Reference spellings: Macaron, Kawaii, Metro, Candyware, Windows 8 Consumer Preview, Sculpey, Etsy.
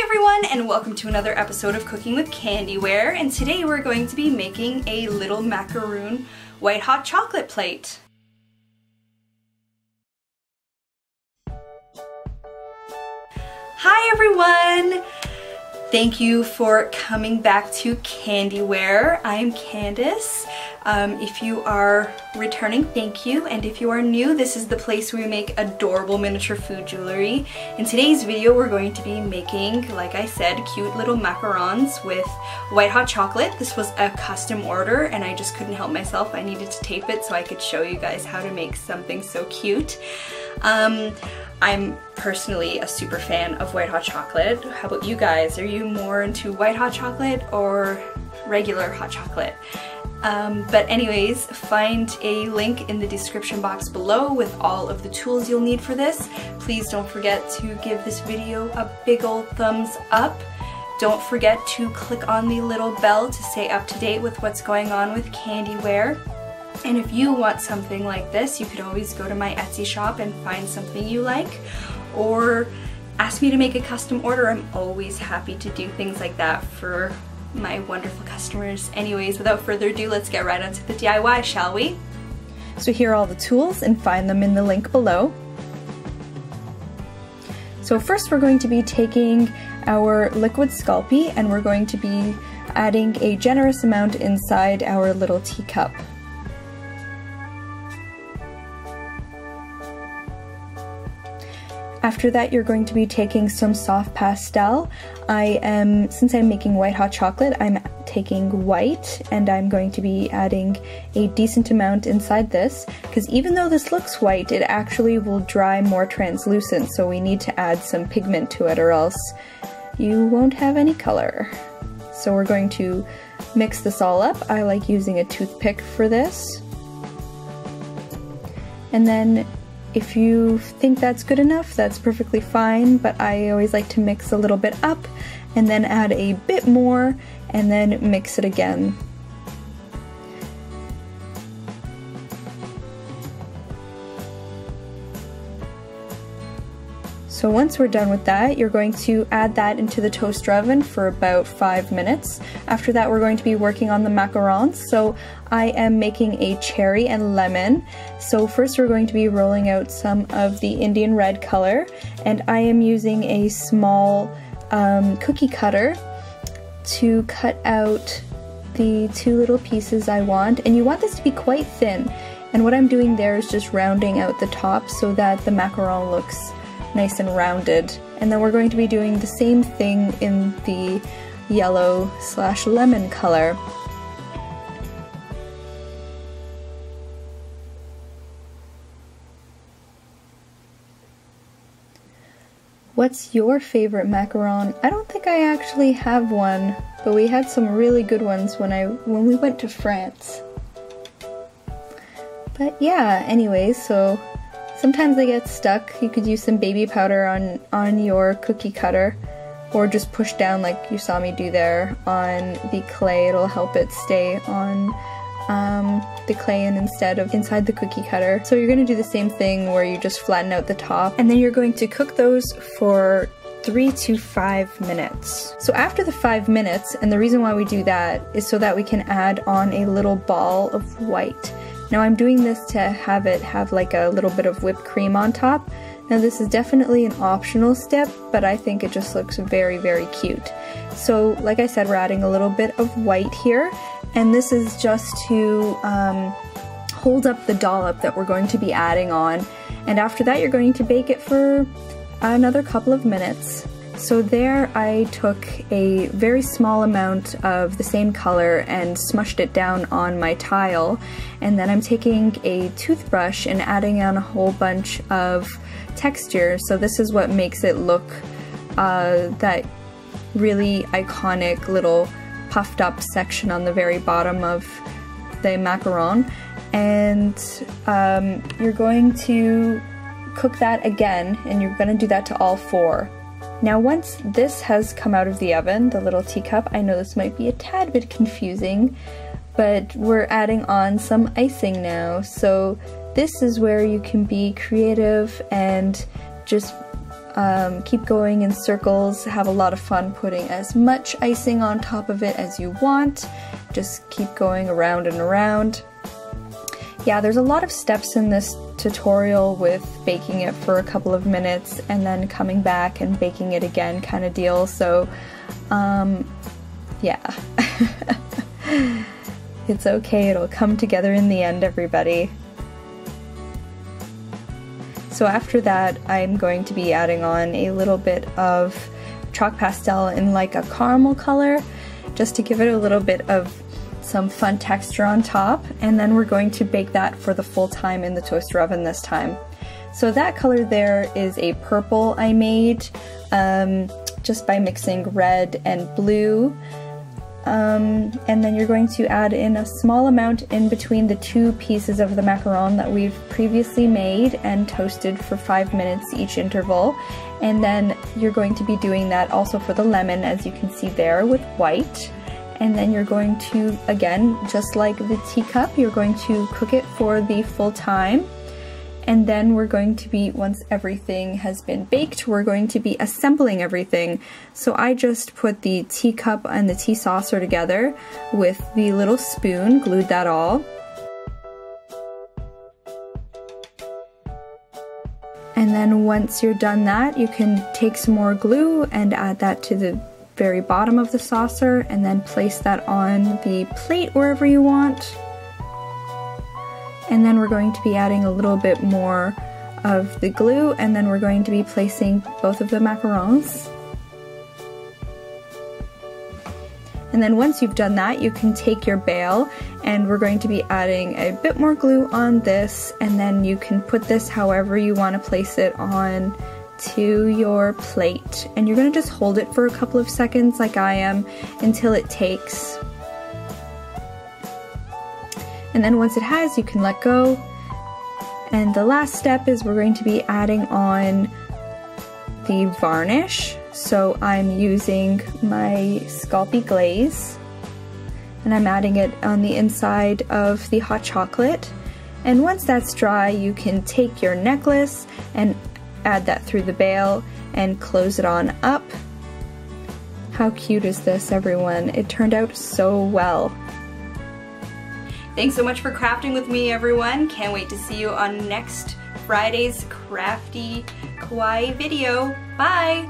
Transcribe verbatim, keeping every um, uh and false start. Hi everyone, and welcome to another episode of Cooking with Candyware, and today we're going to be making a little macaroon white hot chocolate plate. Hi everyone! Thank you for coming back to Candyware. I'm Candice. Um, if you are returning, thank you. And if you are new, this is the place where we make adorable miniature food jewelry. In today's video, we're going to be making, like I said, cute little macarons with white hot chocolate. This was a custom order and I just couldn't help myself. I needed to tape it so I could show you guys how to make something so cute. Um, I'm personally a super fan of white hot chocolate. How about you guys? Are you more into white hot chocolate or regular hot chocolate? Um, but anyways, find a link in the description box below with all of the tools you'll need for this. Please don't forget to give this video a big old thumbs up. Don't forget to click on the little bell to stay up to date with what's going on with Candyware. And if you want something like this, you could always go to my Etsy shop and find something you like, or ask me to make a custom order. I'm always happy to do things like that for my wonderful customers. Anyways, without further ado, let's get right onto the D I Y, shall we? So here are all the tools, and find them in the link below. So first we're going to be taking our liquid Sculpey and we're going to be adding a generous amount inside our little teacup. After that, you're going to be taking some soft pastel. I am, since I'm making white hot chocolate, I'm taking white, and I'm going to be adding a decent amount inside this, because even though this looks white, it actually will dry more translucent, so we need to add some pigment to it or else you won't have any color. So we're going to mix this all up. I like using a toothpick for this. And then if you think that's good enough, that's perfectly fine, but I always like to mix a little bit up and then add a bit more and then mix it again. So once we're done with that, you're going to add that into the toaster oven for about five minutes. After that, we're going to be working on the macarons. So I am making a cherry and lemon. So first we're going to be rolling out some of the Indian red color, and I am using a small um, cookie cutter to cut out the two little pieces I want. And you want this to be quite thin. And what I'm doing there is just rounding out the top so that the macaron looks nice and rounded. And then we're going to be doing the same thing in the yellow slash lemon color. What's your favorite macaron? I don't think I actually have one, but we had some really good ones when I when we went to France. But yeah, anyway, so sometimes they get stuck. You could use some baby powder on, on your cookie cutter, or just push down like you saw me do there on the clay. It'll help it stay on um, the clay and instead of inside the cookie cutter. So you're gonna do the same thing where you just flatten out the top, and then you're going to cook those for three to five minutes. So after the five minutes, and the reason why we do that is so that we can add on a little ball of white. Now I'm doing this to have it have like a little bit of whipped cream on top. Now this is definitely an optional step, but I think it just looks very, very cute. So like I said, we're adding a little bit of white here, and this is just to um, hold up the dollop that we're going to be adding on. And after that, you're going to bake it for another couple of minutes. So there I took a very small amount of the same color and smushed it down on my tile, and then I'm taking a toothbrush and adding on a whole bunch of texture. So this is what makes it look uh, that really iconic little puffed up section on the very bottom of the macaron. And um, you're going to cook that again, and you're going to do that to all four. Now once this has come out of the oven, the little teacup, I know this might be a tad bit confusing, but we're adding on some icing now. So this is where you can be creative and just um, keep going in circles, have a lot of fun putting as much icing on top of it as you want. Just keep going around and around. Yeah, there's a lot of steps in this tutorial with baking it for a couple of minutes and then coming back and baking it again kind of deal, so um, yeah. It's okay, it'll come together in the end, everybody. So after that, I'm going to be adding on a little bit of chalk pastel in like a caramel color, just to give it a little bit of some fun texture on top, and then we're going to bake that for the full time in the toaster oven this time. So that color there is a purple I made um, just by mixing red and blue. Um, and then you're going to add in a small amount in between the two pieces of the macaron that we've previously made and toasted for five minutes each interval. And then you're going to be doing that also for the lemon, as you can see there, with white. And then you're going to, again, just like the teacup, you're going to cook it for the full time. And then we're going to be, once everything has been baked, we're going to be assembling everything. So I just put the teacup and the tea saucer together with the little spoon, glued that all. And then once you're done that, you can take some more glue and add that to the very bottom of the saucer and then place that on the plate wherever you want. And then we're going to be adding a little bit more of the glue, and then we're going to be placing both of the macarons. And then once you've done that, you can take your bail, and we're going to be adding a bit more glue on this, and then you can put this however you want to place it on to your plate. And you're going to just hold it for a couple of seconds, like I am, until it takes. And then once it has, you can let go. And the last step is we're going to be adding on the varnish. So I'm using my Sculpey glaze, and I'm adding it on the inside of the hot chocolate. And once that's dry, you can take your necklace and add that through the bail and close it on up. How cute is this, everyone? It turned out so well. Thanks so much for crafting with me, everyone. Can't wait to see you on next Friday's Crafty Kawaii video. Bye!